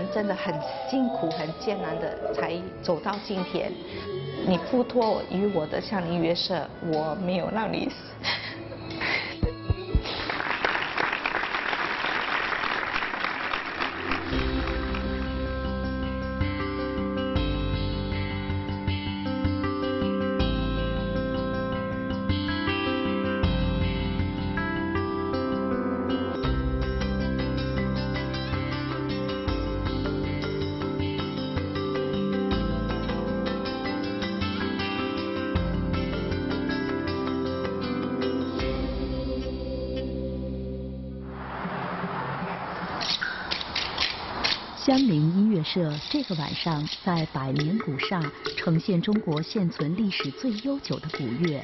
们真的很辛苦、很艰难的才走到今天。你付托于我的夏令约社，我没有让你死。 江陵音乐社这个晚上在百年古刹呈现中国现存历史最悠久的古乐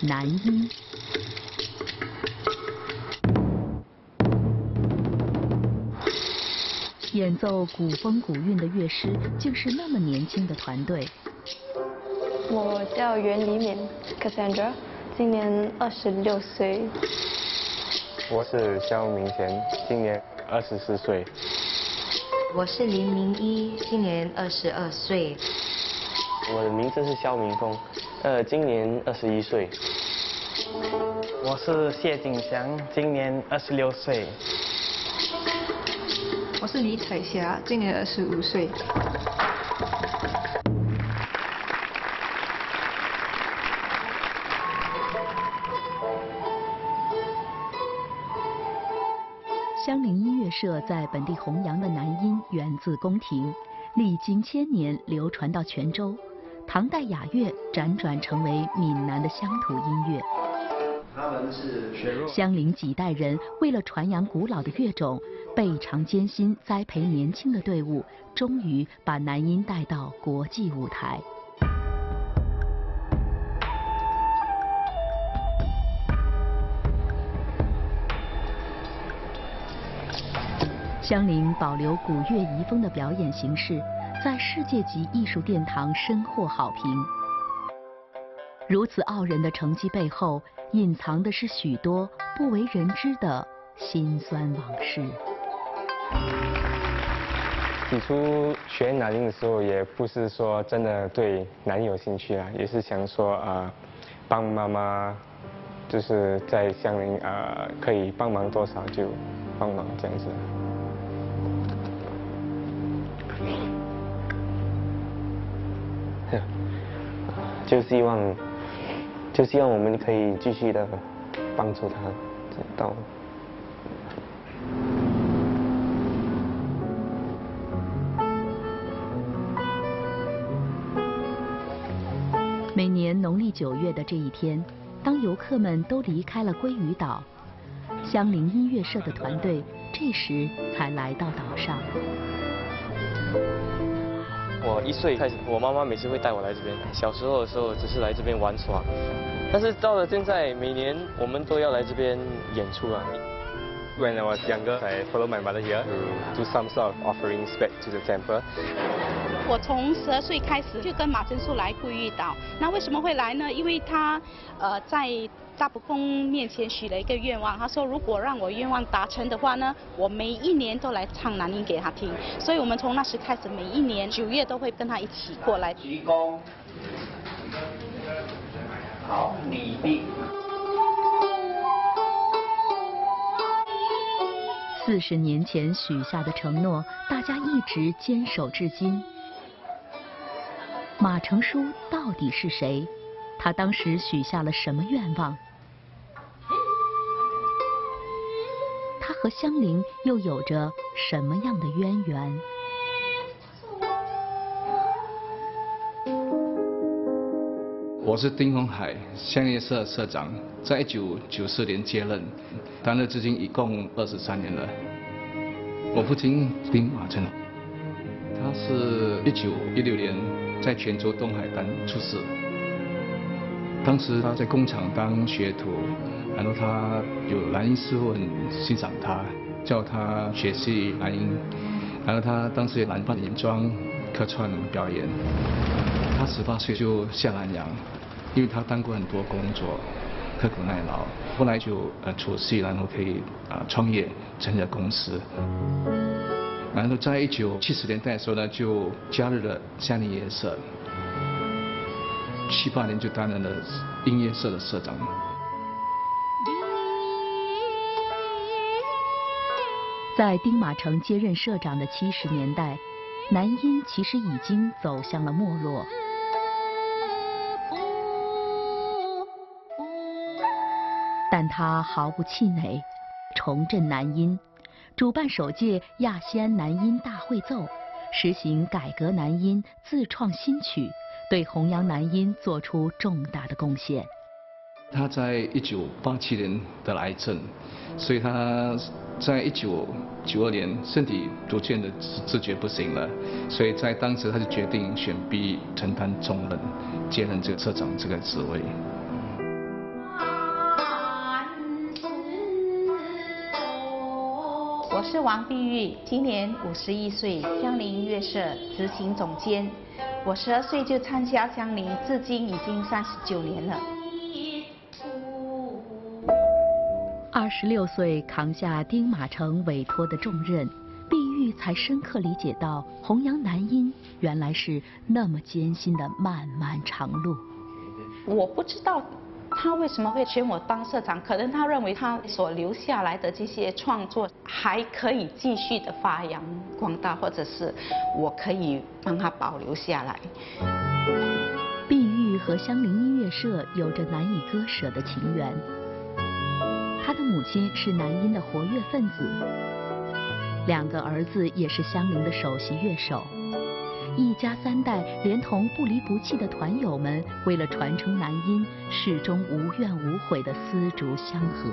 南音。演奏古风古韵的乐师竟是那么年轻的团队。我叫袁黎敏 ，Cassandra， 今年26岁。我是肖明贤，今年24岁。 我是林明一，今年22岁。我的名字是肖明峰，今年21岁。我是谢景祥，今年26岁。我是李彩霞，今年25岁。江陵音乐社在本地弘扬的南音源自宫廷，历经1000年流传到泉州。唐代雅乐辗转成为闽南的乡土音乐。他们是学弱。江陵几代人为了传扬古老的乐种，倍尝艰辛栽培年轻的队伍，终于把南音带到国际舞台。 江陵保留古乐遗风的表演形式，在世界级艺术殿堂深获好评。如此傲人的成绩背后，隐藏的是许多不为人知的辛酸往事。起初学南音的时候，也不是说真的对南音有兴趣啊，也是想说帮妈妈，就是在江陵可以帮忙多少就帮忙这样子。 就希望我们可以继续的帮助他，到。每年农历9月的这一天，当游客们都离开了鲑鱼岛，江陵音乐社的团队这时才来到岛上。 我1岁开始，我妈妈每次会带我来这边。小时候的时候只是来这边玩耍，但是到了现在，每年我们都要来这边演出啊。When I was younger, I followed my mother here to do some sort of offerings back to the temple. 我从12岁开始就跟马神叔来鲑鱼岛。那为什么会来呢？因为他在大伯公面前许了一个愿望，他说如果让我愿望达成的话呢，我每一年都来唱南音给他听。所以我们从那时开始，每一年9月都会跟他一起过来。鞠躬，好，礼毕。40年前许下的承诺，大家一直坚守至今。马成书到底是谁？ 他当时许下了什么愿望？他和江陵又有着什么样的渊源？我是丁洪海，江陵社社长，在1994年接任，担任至今一共23年了。我父亲丁马成，他是1916年在泉州东海滩出世。 当时他在工厂当学徒，然后他有南音师傅很欣赏他，叫他学习南音，然后他当时也南扮女装客串表演。他18岁就下南洋，因为他当过很多工作，刻苦耐劳，后来就储蓄，然后可以创业，成立公司。然后在1970年代的时候呢，就加入了嘉陵夜社，78年就担任了音乐社的社长。 在丁马城接任社长的70年代，南音其实已经走向了没落。但他毫不气馁，重振南音，主办首届亚细安南音大会奏，实行改革南音，自创新曲，对弘扬南音做出重大的贡献。他在1987年得癌症，所以他 在1992年，身体逐渐的知觉不行了，所以在当时他就决定选 B 承担重任，接任这个社长这个职位。我是王碧玉，今年51岁，江陵音乐社执行总监。我12岁就参加江陵，至今已经39年了。 26岁扛下丁马城委托的重任，碧玉才深刻理解到，弘扬南音原来是那么艰辛的漫漫长路。我不知道他为什么会选我当社长，可能他认为他所留下来的这些创作还可以继续的发扬光大，或者是我可以帮他保留下来。碧玉和香菱音乐社有着难以割舍的情缘。 他的母亲是南音的活跃分子，2个儿子也是香菱的首席乐手，一家3代连同不离不弃的团友们，为了传承南音，始终无怨无悔的丝竹相合。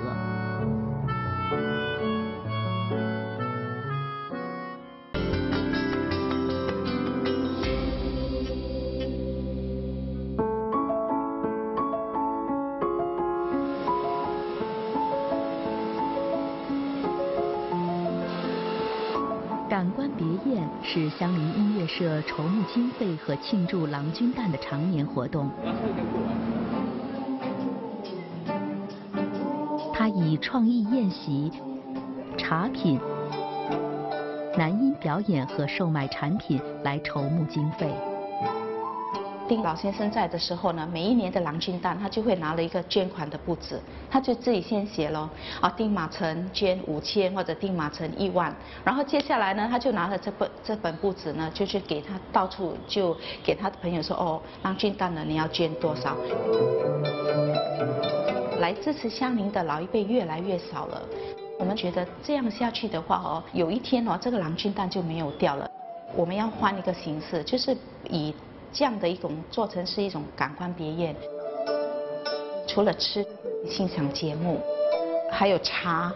是香菱音乐社筹募经费和庆祝郎君诞的常年活动。他以创意宴席、茶品、南音表演和售卖产品来筹募经费。丁老先生在的时候呢，每一年的郎君诞，他就会拿了一个捐款的簿子，他就自己先写咯，啊，丁马城捐5000或者丁马城10000，然后接下来呢，他就拿了这本簿子呢，就去给他到处就给他的朋友说，哦，郎君诞了，你要捐多少？来支持香菱的老一辈越来越少了，我们觉得这样下去的话哦，有一天哦，这个郎君诞就没有掉了，我们要换一个形式，就是以这样的一种做成是一种感官别宴。 除了吃、欣赏节目，还有茶，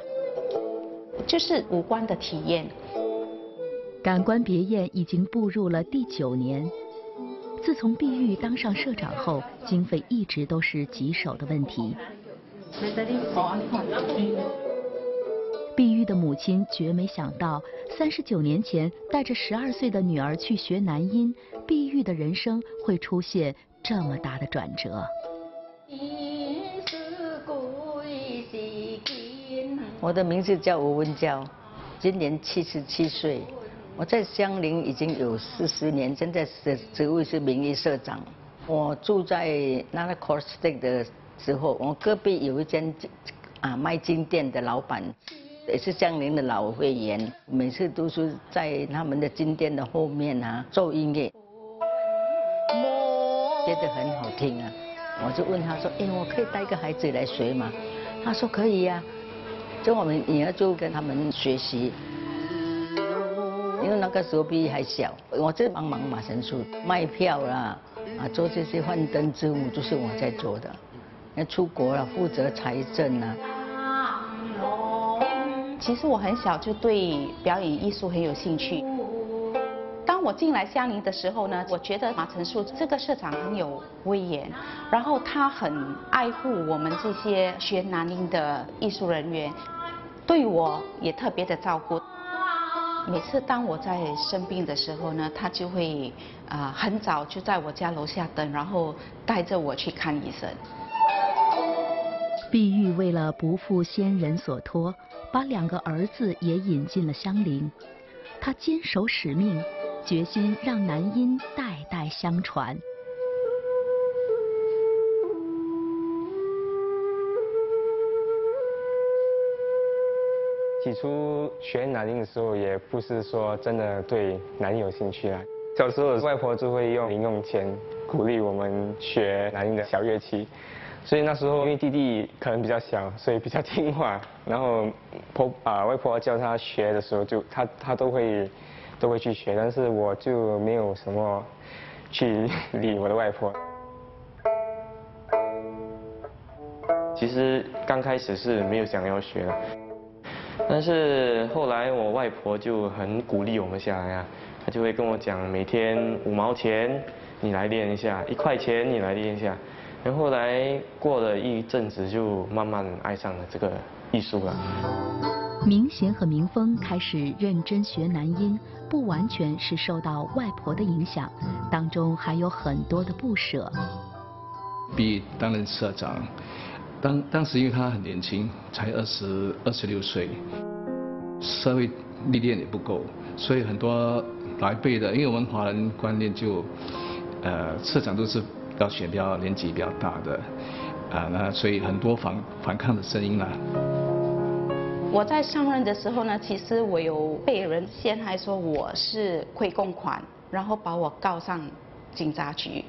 就是五官的体验。感官别宴已经步入了第9年。自从碧玉当上社长后，经费一直都是棘手的问题。碧玉的母亲绝没想到，39年前带着12岁的女儿去学南音，碧玉的人生会出现这么大的转折。 我的名字叫吴文娇，今年77岁。我在香菱已经有40年，现在的职位是名誉社长。我住在那个 Corstate 的时候，我隔壁有一间卖金店的老板，也是香菱的老会员，每次都是在他们的金店的后面做音乐，觉得很好听啊。我就问他说：“哎，我可以带一个孩子来学吗？”他说：“可以呀。” 就我们女儿就跟他们学习，因为那个时候毕业还小，我在帮忙马神树卖票啦，做这些幻灯之舞就是我在做的。要出国了，负责财政啊。其实我很小就对表演艺术很有兴趣。当我进来香菱的时候呢，我觉得马神树这个社长很有威严，然后他很爱护我们这些学南音的艺术人员。 对我也特别的照顾。每次当我在生病的时候呢，他就会很早就在我家楼下等，然后带着我去看医生。碧玉为了不负先人所托，把2个儿子也引进了香菱。他坚守使命，决心让男音代代相传。 起初学男音的时候，也不是说真的对男音有兴趣啦。小时候外婆就会用零用钱鼓励我们学男音的小乐器，所以那时候因为弟弟可能比较小，所以比较听话。然后外婆教他学的时候就，他都会去学，但是我就没有什么去理我的外婆。 其实刚开始是没有想要学的，但是后来我外婆就很鼓励我们下来啊，她就会跟我讲，每天5毛钱你来练一下，1块钱你来练一下。然后后来过了一阵子，就慢慢爱上了这个艺术了。明贤和明峰开始认真学男音，不完全是受到外婆的影响，当中还有很多的不舍。毕担任社长。 当时因为他很年轻，才26岁，社会历练也不够，所以很多来辈的，因为我们华人观念就，社长都是要选比较年纪比较大的，那所以很多反抗的声音啦。我在上任的时候呢，其实我有被人陷害，说我是亏公款，然后把我告上警察局，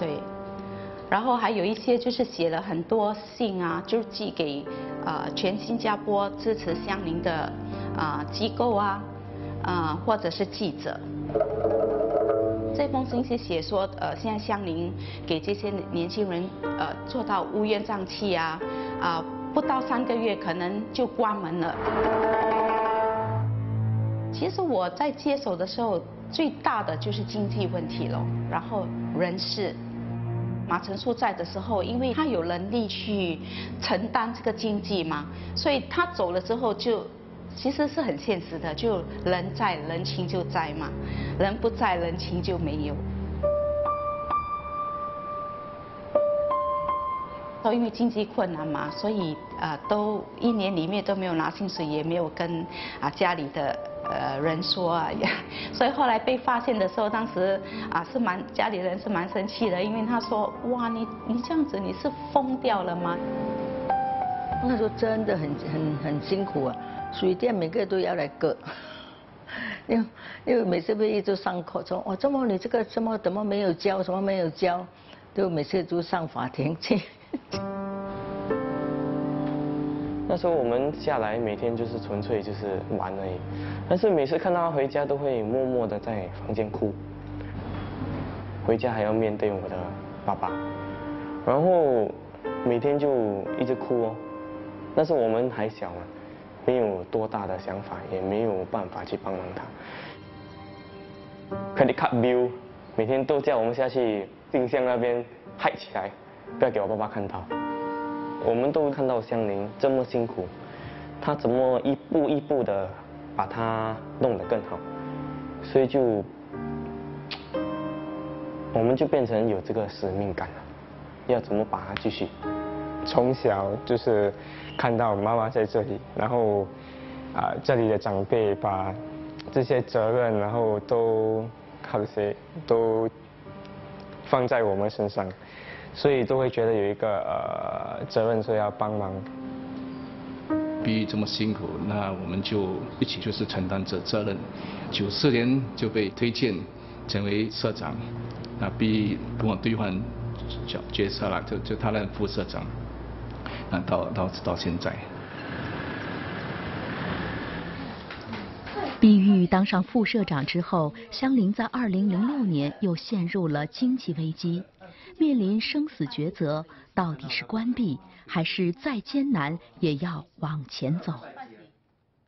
对。 然后还有一些就是写了很多信啊，就寄给全新加坡支持乡邻的机构啊，或者是记者。这封信是写说现在乡邻给这些年轻人做到乌烟瘴气啊，不到3个月可能就关门了。其实我在接手的时候，最大的就是经济问题咯，然后人事。 马成树在的时候，因为他有能力去承担这个经济嘛，所以他走了之后就其实是很现实的，就人在人情就在嘛，人不在人情就没有。都因为经济困难嘛，所以都1年里面都没有拿薪水，也没有跟家里的人说啊，所以后来被发现的时候，当时是家里人是蛮生气的，因为他说哇你这样子你是疯掉了吗？那时候真的很辛苦啊，水电每个月都要来割，因为每次会议就上口说哦，怎么你这个怎么没有交，什么没有交，都每次都上法庭去。 那时候我们下来每天就是纯粹就是玩而已，但是每次看到他回家都会默默的在房间哭，回家还要面对我的爸爸，然后每天就一直哭哦。但是我们还小嘛，没有多大的想法，也没有办法去帮忙他。Credit card bill 每天都叫我们下去冰箱那边hide起来。 不要给我爸爸看到，我们都看到香菱这么辛苦，他怎么一步一步的把它弄得更好，所以就我们就变成有这个使命感了，要怎么把它继续？从小就是看到妈妈在这里，然后这里的长辈把这些责任，然后都放在我们身上。 所以都会觉得有一个责任说要帮忙。毕竟这么辛苦，那我们就一起就是承担这责任。94年就被推荐成为社长，那毕跟我兑换角色了，就他任副社长，那到现在。毕玉当上副社长之后，香菱在2006年又陷入了经济危机。 面临生死抉择，到底是关闭，还是再艰难也要往前走？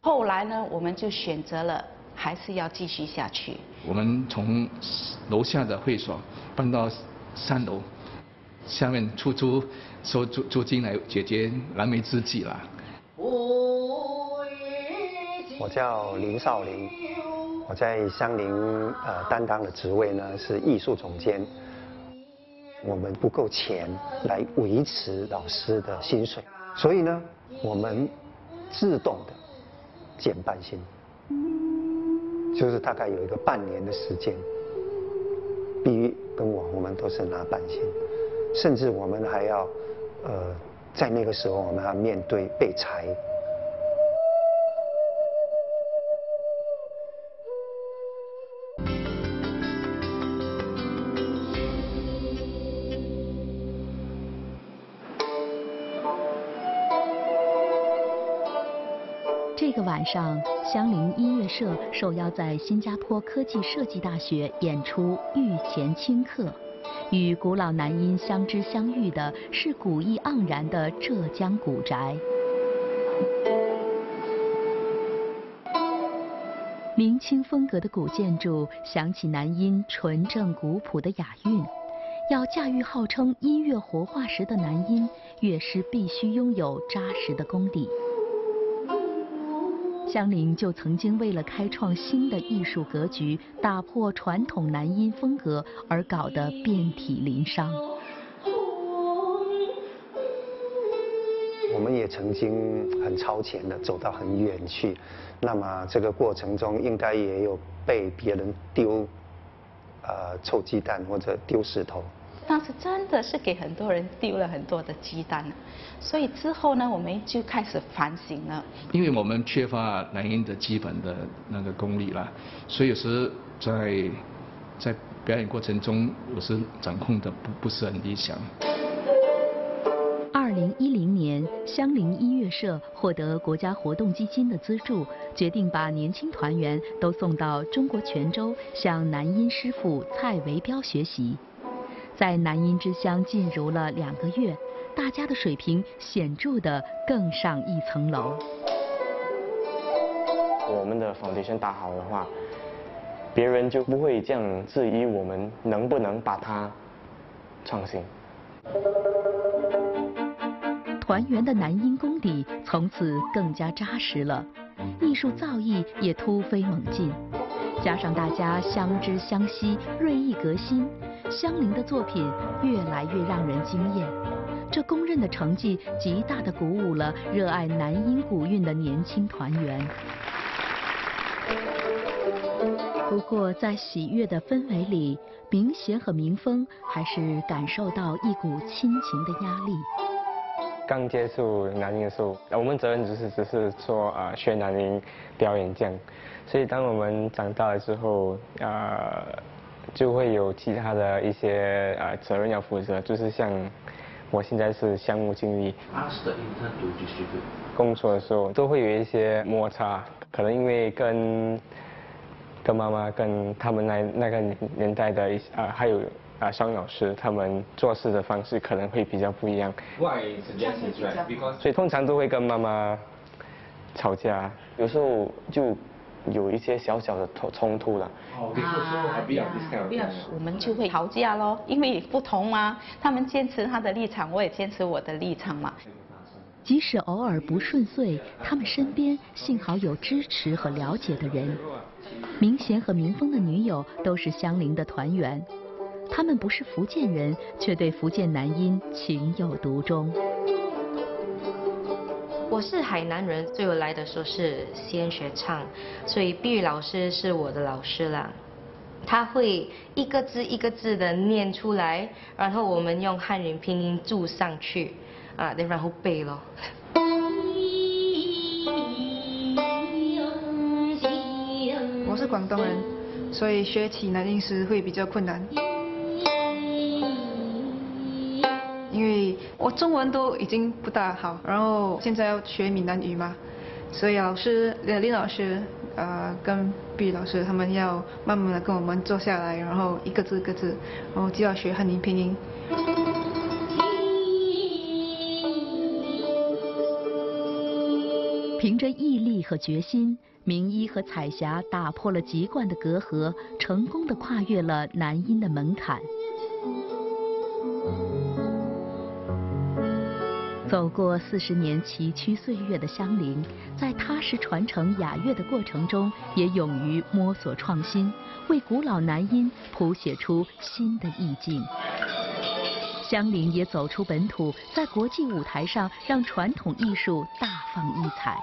后来呢，我们就选择了还是要继续下去。我们从楼下的会所搬到3楼，下面收租金来解决燃眉之急啦。我叫林少林，我在香菱担当的职位呢是艺术总监。 我们不够钱来维持老师的薪水，所以呢，我们自动的减半薪。就是大概有一个半年的时间，碧玉跟我们都是拿半薪，甚至我们还要在那个时候我们要面对被裁。 这个晚上，香菱音乐社受邀在新加坡科技设计大学演出《御前清客》，与古老南音相知相遇的是古意盎然的浙江古宅。明清风格的古建筑，响起南音纯正古朴的雅韵。要驾驭号称音乐活化石的南音，乐师必须拥有扎实的功底。 香菱就曾经为了开创新的艺术格局，打破传统南音风格而搞得遍体鳞伤。我们也曾经很超前的走到很远去，那么这个过程中应该也有被别人丢臭鸡蛋或者丢石头。 当时真的是给很多人丢了很多的鸡蛋，所以之后呢，我们就开始反省了。因为我们缺乏南音的基本的那个功力啦，所以有时在表演过程中，有时掌控的不是很理想。2010年，香菱音乐社获得国家活动基金的资助，决定把年轻团员都送到中国泉州，向南音师傅蔡维彪学习。 在南音之乡浸淫了2个月，大家的水平显著的更上一层楼。我们的 foundation 打好的话，别人就不会这样质疑我们能不能把它创新。团员的南音功底从此更加扎实了，艺术造诣也突飞猛进。 加上大家相知相惜、锐意革新，香菱的作品越来越让人惊艳。这公认的成绩极大地鼓舞了热爱南音古韵的年轻团员。不过，在喜悦的氛围里，民协和民风还是感受到一股亲情的压力。刚接触南音的时候，我们责任只是做学南音表演这样。 所以，当我们长大了之后，就会有其他的一些责任要负责，就是像我现在是项目经理，工作的时候都会有一些摩擦，可能因为跟妈妈、跟他们那个年代的一些还有商老师他们做事的方式可能会比较不一样，所以通常都会跟妈妈吵架，有时候就。 有一些小小的冲突了，我们就会吵架咯，因为不同嘛，他们坚持他的立场，我也坚持我的立场嘛。即使偶尔不顺遂，他们身边幸好有支持和了解的人。明贤和明峰的女友都是香菱的团员，他们不是福建人，却对福建南音情有独钟。 我是海南人，对我来的说是先学唱，所以碧玉老师是我的老师啦。他会一个字一个字的念出来，然后我们用汉语拼音注上去，然后背咯。我是广东人，所以学起南音时会比较困难。 因为我中文都已经不大好，然后现在要学闽南语嘛，所以林老师跟毕老师他们要慢慢的跟我们坐下来，然后一个字一个字，然后就要学汉语拼音。凭着毅力和决心，明一和彩霞打破了籍贯的隔阂，成功的跨越了南音的门槛。 走过40年崎岖岁月的香菱，在踏实传承雅乐的过程中，也勇于摸索创新，为古老南音谱写出新的意境。香菱也走出本土，在国际舞台上让传统艺术大放异彩。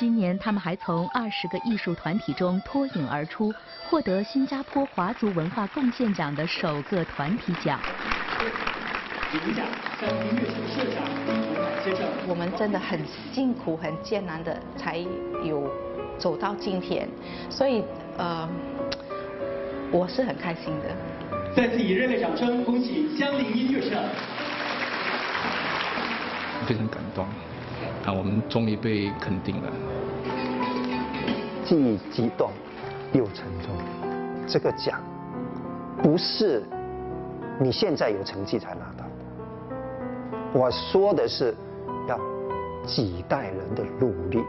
今年他们还从20个艺术团体中脱颖而出，获得新加坡华族文化贡献奖的首个团体奖。我们真的很辛苦、很艰难的才有走到今天，所以我是很开心的。再次以热烈掌声恭喜江陵音乐社！非常感动啊，我们终于被肯定了，既激动又沉重。这个奖不是你现在有成绩才拿到的，我说的是要几代人的努力，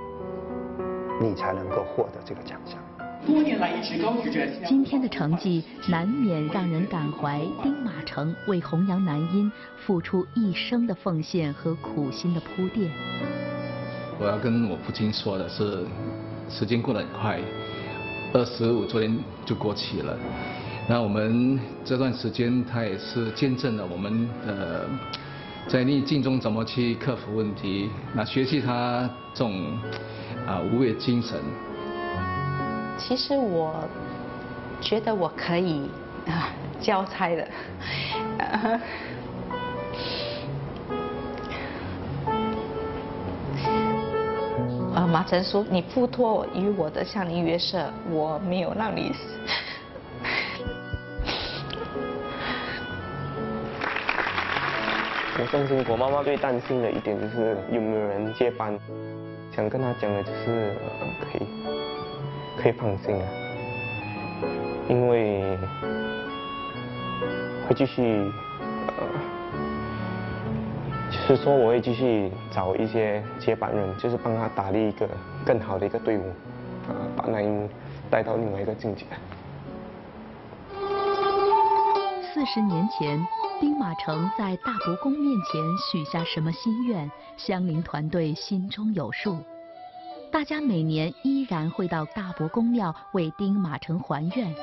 你才能够获得这个奖项。多年来一直高举着。今天的成绩难免让人感怀丁马诚为弘扬南音付出一生的奉献和苦心的铺垫。我要跟我父亲说的是，时间过得很快，25昨天就过去了。那我们这段时间，他也是见证了我们在逆境中怎么去克服问题，那学习他这种无畏精神。其实我觉得我可以交差的，马成叔，你付托于我的江陵音乐社，我没有让你死。我相信我妈妈最担心的一点就是有没有人接班，想跟她讲的就是可以放心啊，因为会继续，就是说我会继续找一些接班人，就是帮他打理一个更好的一个队伍，把南音带到另外一个境界。40年前，丁马诚在大伯公面前许下什么心愿，香菱团队心中有数。大家每年依然会到大伯公庙为丁马诚还愿。